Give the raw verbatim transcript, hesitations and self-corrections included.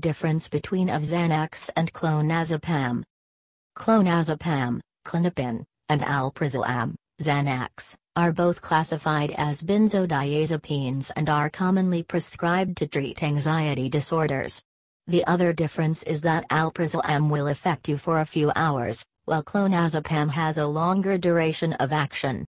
Difference between of Xanax and clonazepam. Clonazepam, Klonopin, and alprazolam, Xanax, are both classified as benzodiazepines and are commonly prescribed to treat anxiety disorders. The other difference is that alprazolam will affect you for a few hours, while clonazepam has a longer duration of action.